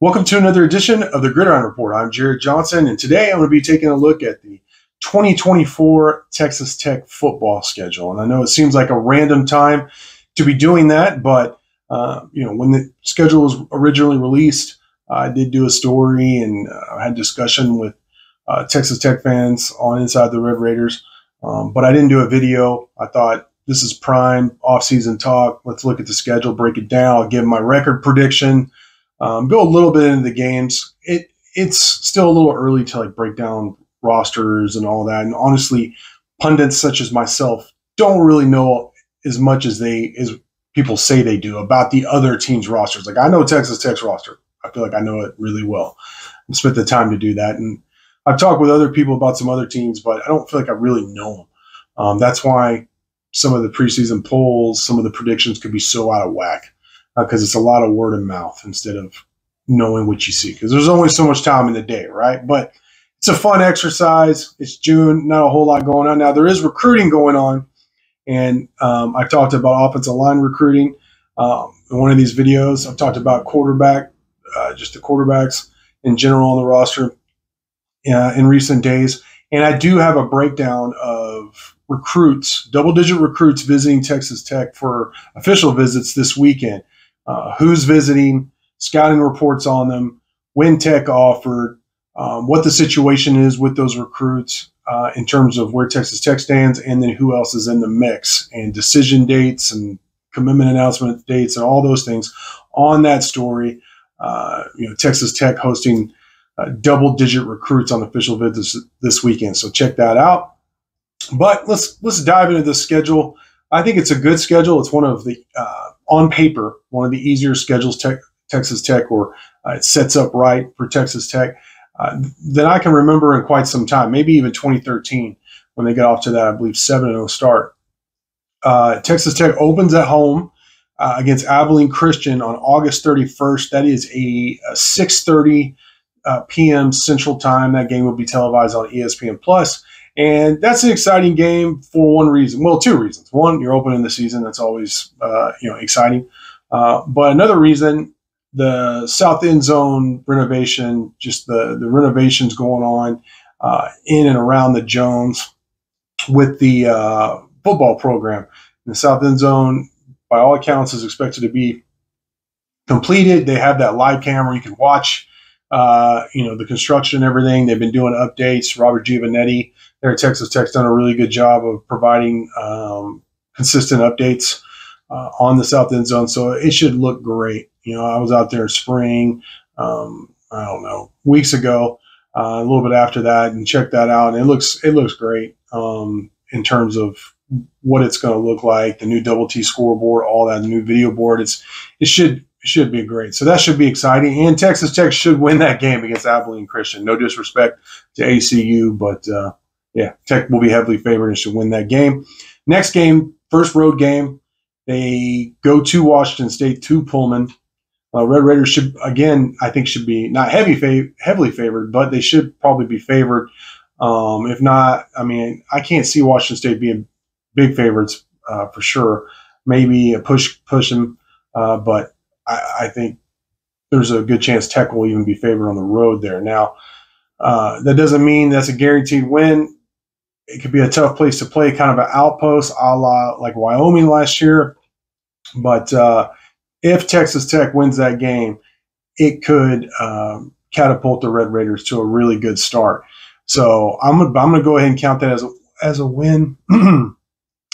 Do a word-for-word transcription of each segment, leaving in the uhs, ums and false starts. Welcome to another edition of the Gridiron Report. I'm Jared Johnson, and today I'm going to be taking a look at the twenty twenty-four Texas Tech football schedule. And I know it seems like a random time to be doing that, but uh, you know, when the schedule was originally released, uh, I did do a story and I uh, had discussion with uh, Texas Tech fans on Inside the Red Raiders, um, but I didn't do a video. I thought this is prime off-season talk. Let's look at the schedule, break it down. I'll give my record prediction. Um, go a little bit into the games. It it's still a little early to like break down rosters and all that. And honestly, pundits such as myself don't really know as much as they as people say they do about the other teams' rosters. Like I know Texas Tech's roster. I feel like I know it really well. I spent the time to do that, and I've talked with other people about some other teams, but I don't feel like I really know them. Um, that's why some of the preseason polls, some of the predictions could be so out of whack. Because uh, it's a lot of word of mouth instead of knowing what you see. Because there's only so much time in the day, right? But it's a fun exercise. It's June, not a whole lot going on. Now, there is recruiting going on. And um, I talked about offensive line recruiting. Um, in one of these videos, I've talked about quarterback, uh, just the quarterbacks in general on the roster uh, in recent days. And I do have a breakdown of recruits, double-digit recruits visiting Texas Tech for official visits this weekend. Uh, who's visiting, scouting reports on them, when Tech offered, um, what the situation is with those recruits uh, in terms of where Texas Tech stands, and then who else is in the mix, and decision dates and commitment announcement dates and all those things on that story. Uh, you know, Texas Tech hosting uh, double-digit recruits on official visits this weekend, so check that out. But let's let's dive into the schedule. I think it's a good schedule. It's one of the uh, on paper one of the easier schedules tech, Texas Tech or uh, it sets up right for Texas Tech uh, that I can remember in quite some time. Maybe even twenty thirteen when they got off to that I believe seven and oh start. Uh, Texas Tech opens at home uh, against Abilene Christian on August thirty-first. That is a, a six thirty uh, p m Central Time. That game will be televised on E S P N Plus. And that's an exciting game for one reason. Well, two reasons. One, you're opening the season. That's always uh, you know exciting. Uh, but another reason, the South End Zone renovation, just the, the renovations going on uh, in and around the Jones with the uh, football program. And the South End Zone, by all accounts, is expected to be completed. They have that live camera you can watch. Uh, you know, the construction and everything. They've been doing updates. Robert Giovanetti there at Texas Tech's done a really good job of providing um, consistent updates uh, on the South End Zone. So it should look great. You know, I was out there in spring, um, I don't know, weeks ago, uh, a little bit after that, and checked that out. And it looks, it looks great um, in terms of what it's going to look like, the new double T scoreboard, all that, the new video board. It's, it should should be great. So that should be exciting. And Texas Tech should win that game against Abilene Christian. No disrespect to A C U, but uh, yeah, Tech will be heavily favored and should win that game. Next game, first road game, they go to Washington State, to Pullman. Uh, Red Raiders should, again, I think should be not heavy fav- heavily favored, but they should probably be favored. Um, if not, I mean, I can't see Washington State being big favorites uh, for sure. Maybe a push, push them, uh, but I think there's a good chance Tech will even be favored on the road there. Now, uh, that doesn't mean that's a guaranteed win. It could be a tough place to play, kind of an outpost a la like Wyoming last year. But uh, if Texas Tech wins that game, it could um, catapult the Red Raiders to a really good start. So I'm gonna, I'm gonna go ahead and count that as a, as a win.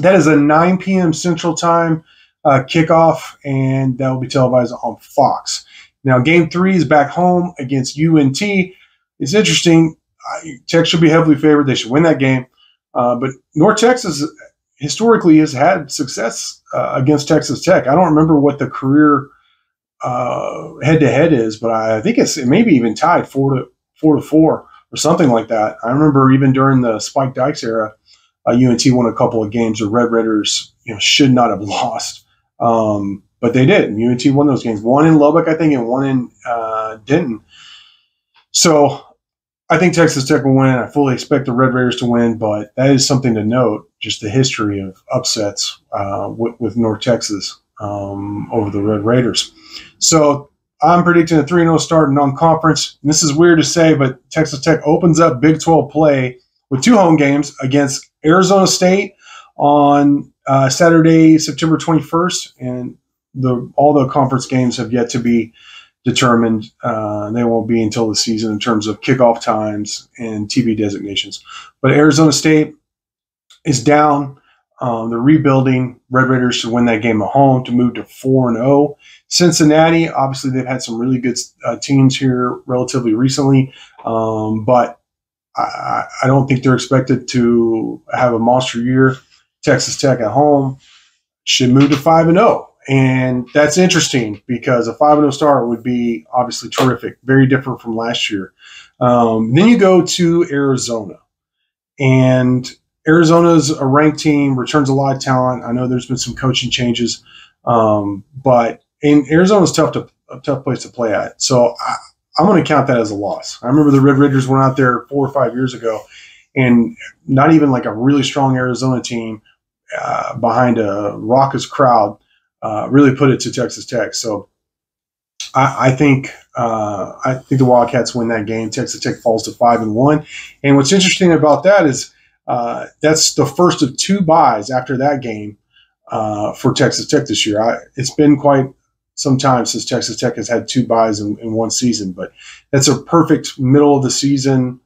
That is a nine p m Central Time Uh, kickoff, and that will be televised on Fox. Now, game three is back home against U N T. It's interesting. I, Tech should be heavily favored. They should win that game. Uh, but North Texas historically has had success uh, against Texas Tech. I don't remember what the career uh, head-to-head is, but I think it's it maybe even tied four to four to four or something like that. I remember even during the Spike Dykes era, uh, U N T won a couple of games. The Red Raiders you know, should not have lost. Um, but they did. U N T won those games, one in Lubbock, I think, and one in uh, Denton. So I think Texas Tech will win. I fully expect the Red Raiders to win, but that is something to note, just the history of upsets uh, with, with North Texas um, over the Red Raiders. So I'm predicting a three and oh start in non-conference. And this is weird to say, but Texas Tech opens up Big twelve play with two home games against Arizona State on uh, Saturday, September twenty-first, and the all the conference games have yet to be determined. Uh, they won't be until the season in terms of kickoff times and T V designations. But Arizona State is down. Um, they're rebuilding. Red Raiders should win that game at home to move to four and oh. Cincinnati, obviously they've had some really good uh, teams here relatively recently, um, but I, I don't think they're expected to have a monster year. Texas Tech at home should move to five and oh. And that's interesting because a five and oh start would be obviously terrific, very different from last year. Um, then you go to Arizona, and Arizona's a ranked team, returns a lot of talent. I know there's been some coaching changes, um, but in Arizona's tough to a tough place to play at. So I, I'm going to count that as a loss. I remember the Red Raiders went out there four or five years ago, and not even like a really strong Arizona team uh, behind a raucous crowd uh, really put it to Texas Tech. So I, I think uh, I think the Wildcats win that game. Texas Tech falls to five and one. And what's interesting about that is uh, that's the first of two buys after that game uh, for Texas Tech this year. I, it's been quite some time since Texas Tech has had two buys in, in one season, but that's a perfect middle of the season.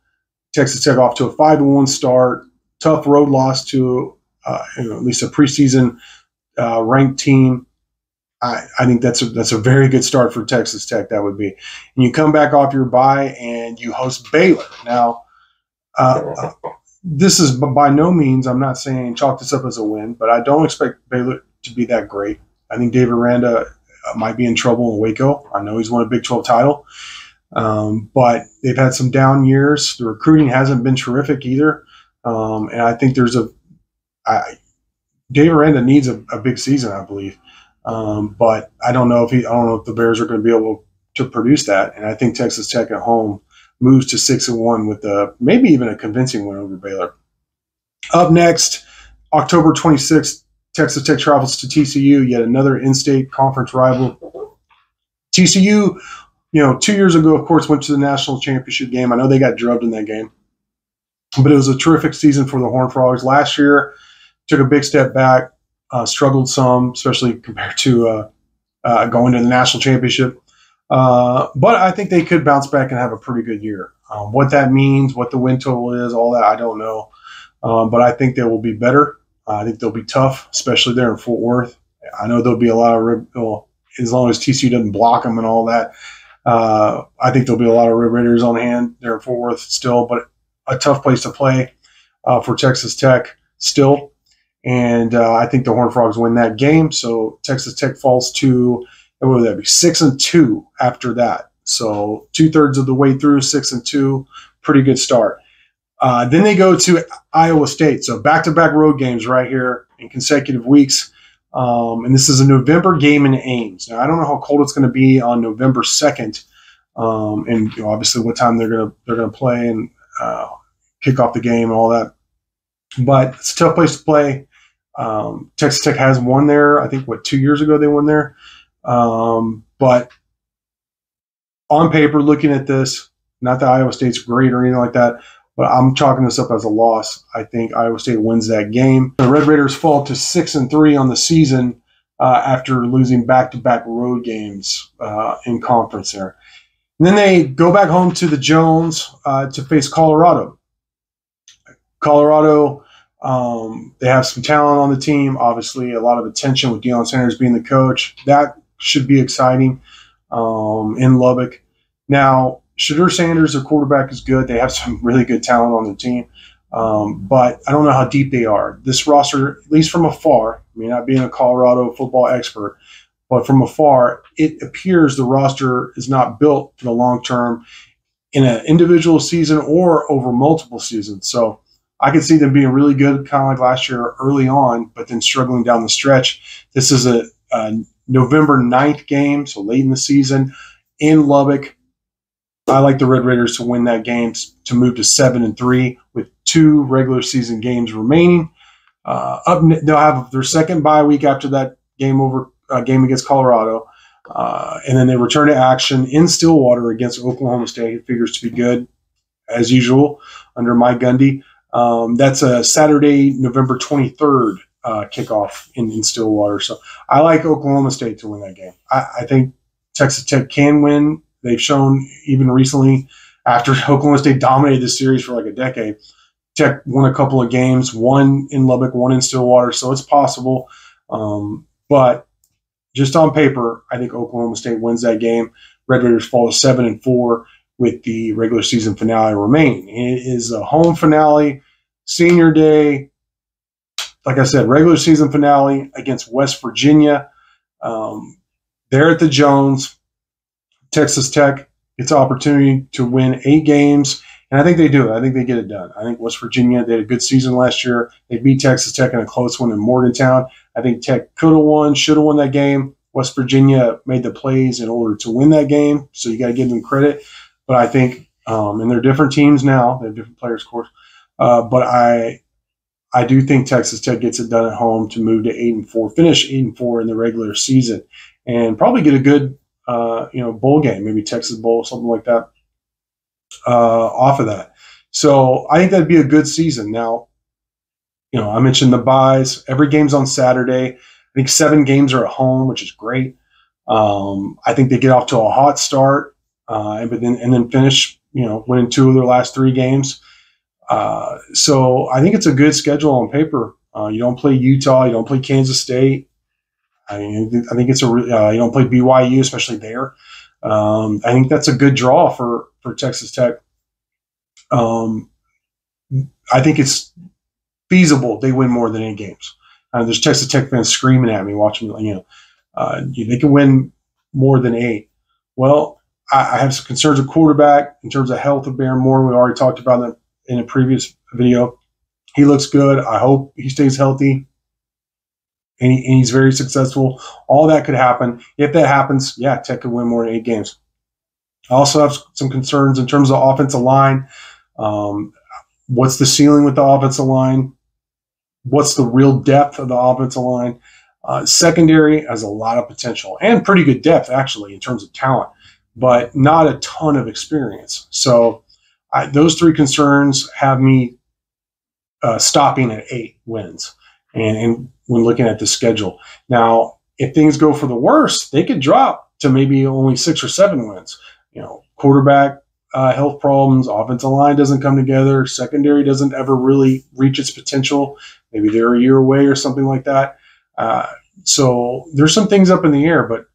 Texas Tech off to a five and one start, tough road loss to uh, you know, at least a preseason uh, ranked team. I, I think that's a, that's a very good start for Texas Tech. That would be, and you come back off your bye and you host Baylor. Now, uh, this is by no means, I'm not saying chalk this up as a win, but I don't expect Baylor to be that great. I think Dave Aranda might be in trouble in Waco. I know he's won a Big twelve title, um, but they've had some down years. The recruiting hasn't been terrific either, um, and I think there's a I, Dave Aranda needs a, a big season, I believe. Um, but I don't know if he I don't know if the Bears are going to be able to produce that, and I think Texas Tech at home moves to six and one with a, maybe even a convincing win over Baylor. Up next, October twenty-sixth, Texas Tech travels to T C U, yet another in-state conference rival. T C U, you know, two years ago, of course, went to the national championship game. I know they got drubbed in that game, but it was a terrific season for the Horned Frogs. Last year, took a big step back, uh, struggled some, especially compared to uh, uh, going to the national championship. Uh, but I think they could bounce back and have a pretty good year. Um, what that means, what the win total is, all that, I don't know. Um, but I think they will be better. I think they'll be tough, especially there in Fort Worth. I know there'll be a lot of rib, well, as long as T C U doesn't block them and all that, uh, I think there'll be a lot of Red Raiders on hand there in Fort Worth still, but a tough place to play uh, for Texas Tech still. And uh, I think the Horned Frogs win that game. So Texas Tech falls to, what would that be, six and two after that. So two-thirds of the way through, six and two, pretty good start. Uh, then they go to Iowa State. So back-to-back road games right here in consecutive weeks. Um, and this is a November game in Ames. Now, I don't know how cold it's going to be on November second, um, and you know, obviously what time they're going to they're going to play and uh, kick off the game and all that. But it's a tough place to play. Um, Texas Tech has won there. I think, what, two years ago they won there. Um, but on paper, looking at this, not that Iowa State's great or anything like that, but I'm chalking this up as a loss. I think Iowa State wins that game. The Red Raiders fall to six and three on the season uh, after losing back-to-back road games uh, in conference there. And then they go back home to the Jones uh, to face Colorado. Colorado, um, they have some talent on the team. Obviously, a lot of attention with Deion Sanders being the coach. That should be exciting um, in Lubbock. Now, Shadur Sanders, their quarterback, is good. They have some really good talent on their team, um, but I don't know how deep they are. This roster, at least from afar, I mean, not being a Colorado football expert, but from afar, it appears the roster is not built for the long term in an individual season or over multiple seasons. So I could see them being really good, kind of like last year early on, but then struggling down the stretch. This is a, a November ninth game, so late in the season, in Lubbock. I like the Red Raiders to win that game to move to seven and three with two regular season games remaining. Uh, up, they'll have their second bye week after that game over uh, game against Colorado, Uh, and then they return to action in Stillwater against Oklahoma State. It figures to be good, as usual, under Mike Gundy. Um, that's a Saturday, November twenty-third uh, kickoff in, in Stillwater. So I like Oklahoma State to win that game. I, I think Texas Tech can win. They've shown even recently, after Oklahoma State dominated the series for like a decade, Tech won a couple of games, one in Lubbock, one in Stillwater. So it's possible. Um, but just on paper, I think Oklahoma State wins that game. Red Raiders fall to seven and four with the regular season finale remaining. It is a home finale, senior day. Like I said, regular season finale against West Virginia. Um, they're at the Jones. Texas Tech gets an opportunity to win eight games, and I think they do. I think they get it done. I think West Virginia, they had a good season last year. They beat Texas Tech in a close one in Morgantown. I think Tech could have won, should have won that game. West Virginia made the plays in order to win that game, so you got to give them credit. But I think, um, and they're different teams now. They have different players, of course. Uh, but I I do think Texas Tech gets it done at home to move to eight and four, finish eight and four in the regular season, and probably get a good – Uh, you know, bowl game, maybe Texas Bowl, something like that, uh, off of that. So I think that'd be a good season. Now, you know, I mentioned the buys. Every game's on Saturday. I think seven games are at home, which is great. Um, I think they get off to a hot start, uh, and but then and then finish, you know, winning two of their last three games. Uh, so I think it's a good schedule on paper. Uh, you don't play Utah. You don't play Kansas State. I mean, I think it's a uh, you don't play B Y U, especially there. Um, I think that's a good draw for for Texas Tech. Um, I think it's feasible they win more than eight games. Uh, there's Texas Tech fans screaming at me, watching me, you know, uh, they can win more than eight. Well, I, I have some concerns with quarterback in terms of health of Baron Moore. We already talked about that in a previous video. He looks good. I hope he stays healthy. And, he, and he's very successful. All that could happen. If that happens, yeah, Tech could win more than eight games. I also have some concerns in terms of offensive line. Um, what's the ceiling with the offensive line? What's the real depth of the offensive line? Uh, secondary has a lot of potential and pretty good depth, actually, in terms of talent, but not a ton of experience. So I, those three concerns have me uh, stopping at eight wins. And, and when looking at the schedule. Now, if things go for the worst, they could drop to maybe only six or seven wins. You know, quarterback uh, health problems, offensive line doesn't come together, secondary doesn't ever really reach its potential. Maybe they're a year away or something like that. Uh, so there's some things up in the air. But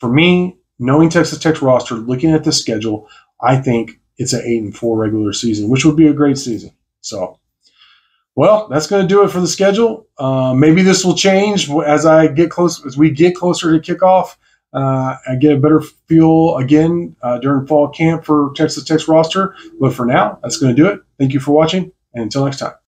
for me, knowing Texas Tech's roster, looking at the schedule, I think it's an eight and four regular season, which would be a great season. So. Well, that's going to do it for the schedule. Uh, maybe this will change as I get close, as we get closer to kickoff. Uh, I get a better feel again uh, during fall camp for Texas Tech's roster. But for now, that's going to do it. Thank you for watching, and until next time.